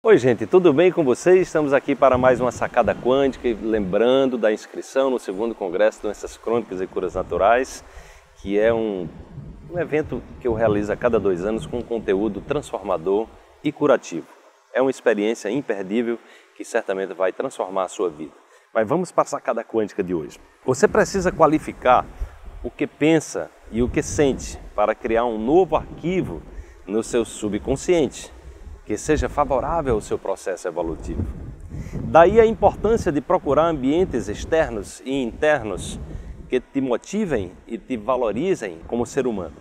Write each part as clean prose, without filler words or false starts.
Oi gente, tudo bem com vocês? Estamos aqui para mais uma sacada quântica, lembrando da inscrição no 2º Congresso de Doenças Crônicas e Curas Naturais, que é um evento que eu realizo a cada 2 anos com um conteúdo transformador e curativo. É uma experiência imperdível que certamente vai transformar a sua vida. Mas vamos para a sacada quântica de hoje. Você precisa qualificar o que pensa e o que sente para criar um novo arquivo no seu subconsciente, que seja favorável ao seu processo evolutivo. Daí a importância de procurar ambientes externos e internos que te motivem e te valorizem como ser humano.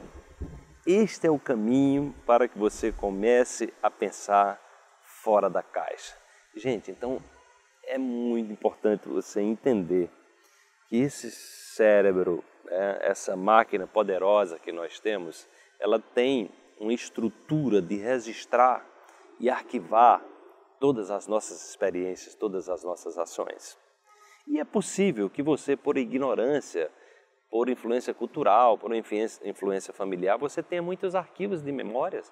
Este é o caminho para que você comece a pensar fora da caixa. Gente, então é muito importante você entender que esse cérebro, essa máquina poderosa que nós temos, ela tem uma estrutura de registrar e arquivar todas as nossas experiências, todas as nossas ações. E é possível que você, por ignorância, por influência cultural, por influência familiar, você tenha muitos arquivos de memórias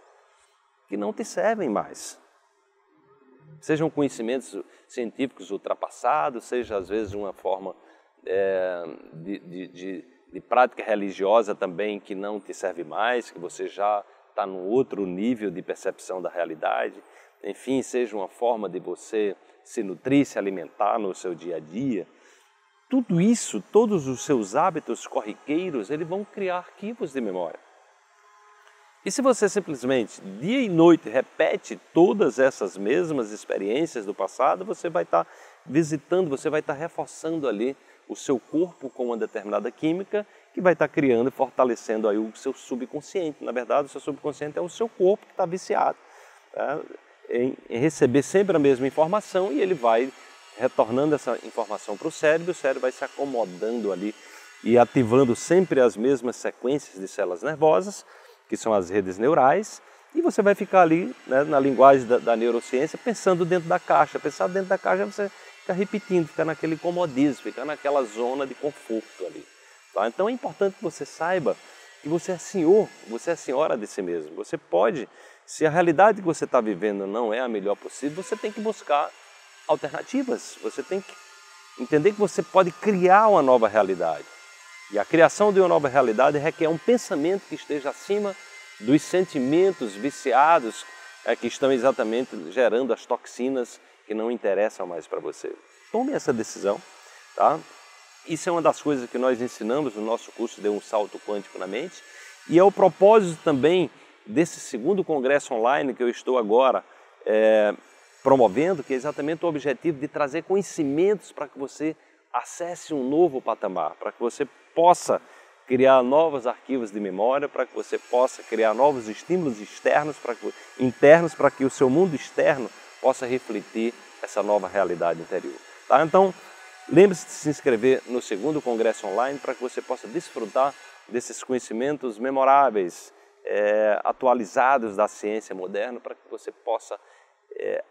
que não te servem mais. Sejam conhecimentos científicos ultrapassados, seja às vezes uma forma de prática religiosa também que não te serve mais, que você já está num outro nível de percepção da realidade, enfim, seja uma forma de você se nutrir, se alimentar no seu dia a dia. Tudo isso, todos os seus hábitos corriqueiros, eles vão criar arquivos de memória. E se você simplesmente, dia e noite, repete todas essas mesmas experiências do passado, você vai estar visitando, você vai estar reforçando ali o seu corpo com uma determinada química que vai estar criando e fortalecendo aí o seu subconsciente. Na verdade, o seu subconsciente é o seu corpo que está viciado, tá? Em receber sempre a mesma informação, e ele vai retornando essa informação para o cérebro vai se acomodando ali e ativando sempre as mesmas sequências de células nervosas, que são as redes neurais, e você vai ficar ali, né, na linguagem da neurociência, pensando dentro da caixa. Pensar dentro da caixa, você fica repetindo, fica naquele comodismo, fica naquela zona de conforto ali. Tá? Então é importante que você saiba que você é senhor, você é senhora de si mesmo. Você pode, se a realidade que você está vivendo não é a melhor possível, você tem que buscar alternativas, você tem que entender que você pode criar uma nova realidade. E a criação de uma nova realidade requer um pensamento que esteja acima dos sentimentos viciados que estão exatamente gerando as toxinas que não interessam mais para você. Tome essa decisão, tá? Isso é uma das coisas que nós ensinamos no nosso curso de Um Salto Quântico na Mente, e é o propósito também desse 2º Congresso Online que eu estou agora promovendo, que é exatamente o objetivo de trazer conhecimentos para que você acesse um novo patamar, para que você possa criar novos arquivos de memória, para que você possa criar novos estímulos externos, internos, para que o seu mundo externo possa refletir essa nova realidade interior. Tá? Então, lembre-se de se inscrever no 2º Congresso Online para que você possa desfrutar desses conhecimentos memoráveis, atualizados da ciência moderna, para que você possa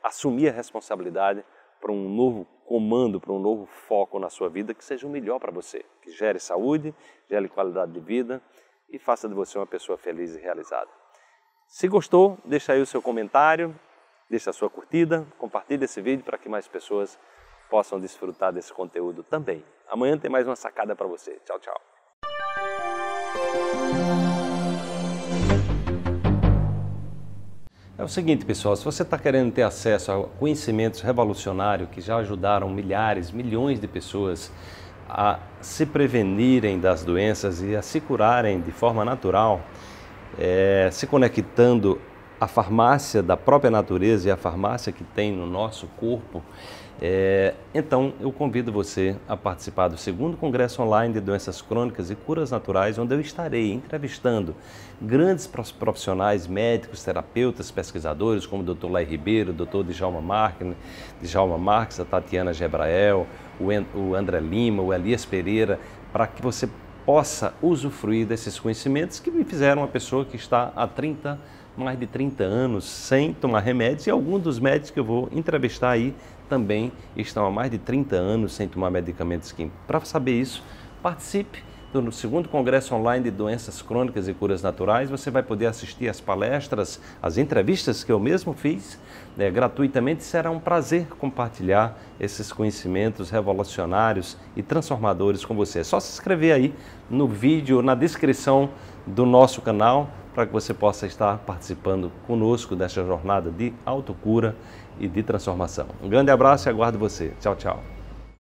assumir a responsabilidade para um novo comando, para um novo foco na sua vida que seja o melhor para você, que gere saúde, gere qualidade de vida e faça de você uma pessoa feliz e realizada. Se gostou, deixa aí o seu comentário, deixa a sua curtida, compartilha esse vídeo para que mais pessoas possam desfrutar desse conteúdo também. Amanhã tem mais uma sacada para você. Tchau, tchau. É o seguinte, pessoal, se você está querendo ter acesso a conhecimentos revolucionários que já ajudaram milhares, milhões de pessoas a se prevenirem das doenças e a se curarem de forma natural, se conectando à farmácia da própria natureza e à farmácia que tem no nosso corpo, então eu convido você a participar do 2º Congresso Online de Doenças Crônicas e Curas Naturais, onde eu estarei entrevistando grandes profissionais, médicos, terapeutas, pesquisadores, como o Dr. Lair Ribeiro, o Dr. Djalma Marques, a Tatiana Gebrael, o André Lima, o Elias Pereira, para que você possa usufruir desses conhecimentos que me fizeram uma pessoa que está há mais de 30 anos sem tomar remédios, e alguns dos médicos que eu vou entrevistar aí também estão há mais de 30 anos sem tomar medicamentos químicos. Para saber isso, participe do 2º Congresso Online de Doenças Crônicas e Curas Naturais. Você vai poder assistir às palestras, às entrevistas que eu mesmo fiz, gratuitamente, será um prazer compartilhar esses conhecimentos revolucionários e transformadores com você. É só se inscrever aí no vídeo, na descrição do nosso canal, para que você possa estar participando conosco desta jornada de autocura e de transformação. Um grande abraço e aguardo você. Tchau, tchau.